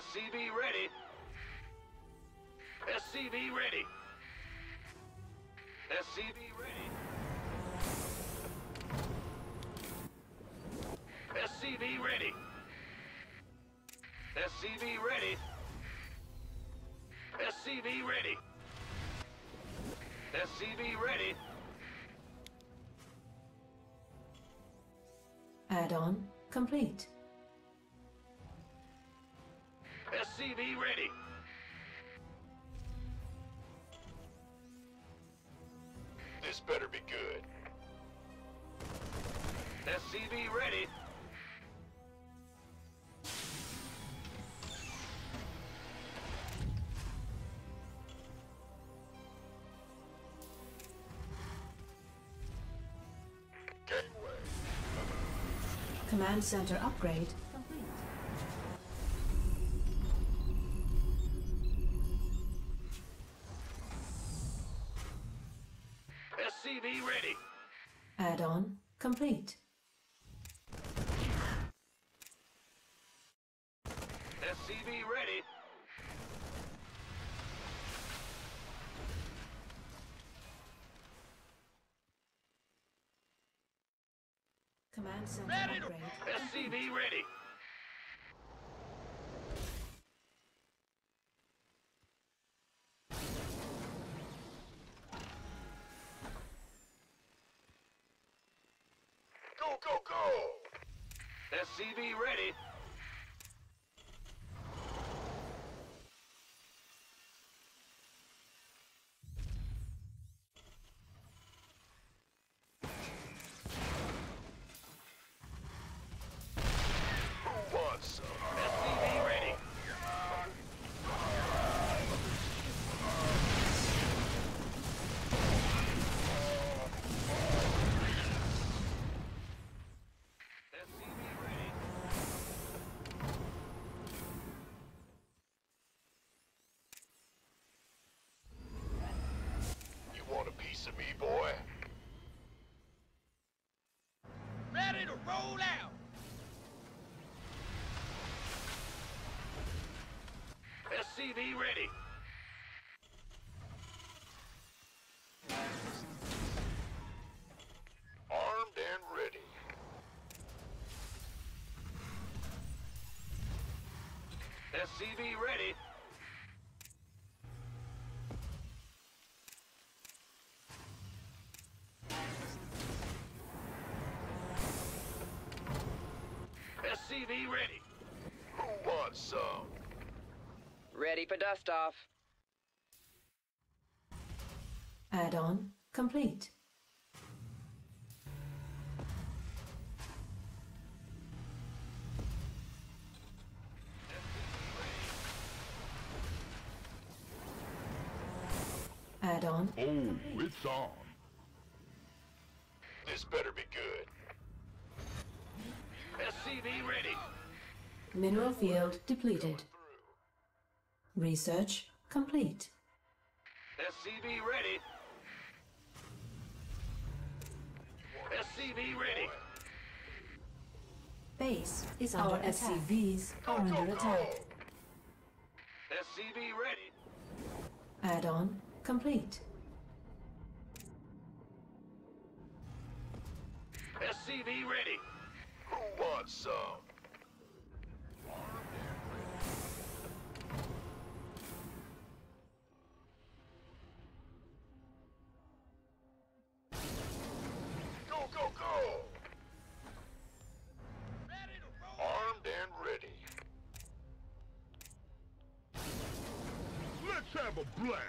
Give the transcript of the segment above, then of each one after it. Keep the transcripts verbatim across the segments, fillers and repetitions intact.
S C V ready. S C V ready. S C V ready. S C V ready. S C V ready. S C V ready. S C V ready. Add-on complete. S C V ready. This better be good. S C V ready. Command center upgrade complete. S C V ready. Add-on complete. S C V ready. Command center ready. Upgrade. S C V ready. Go, go, go! S C V ready. To me, boy. Ready to roll out. S C V ready. Armed and ready. S C V ready. S C V ready. Who wants some? Ready for dust off. Add-on complete. Add-on. Oh, complete. It's on. This better be good. S C V ready. Mineral field depleted. Research complete. S C V ready. S C V ready. Base is under attack. Our S C Vs are under attack. S C V ready. Add-on complete. S C V ready. Who wants some? Go, go, go! Ready to roll. Armed and ready. Let's have a blast!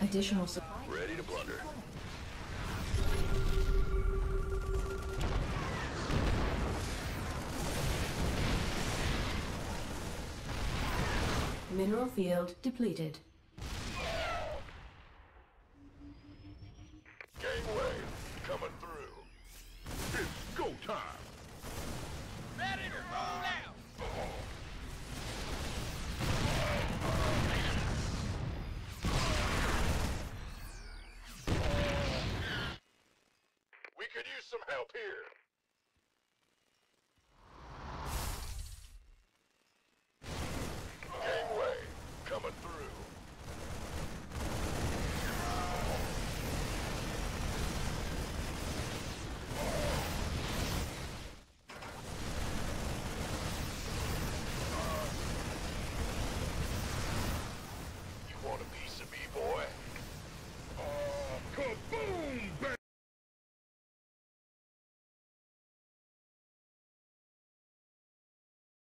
Additional support. Ready to plunder. Mineral field depleted. Gateway coming through. up here.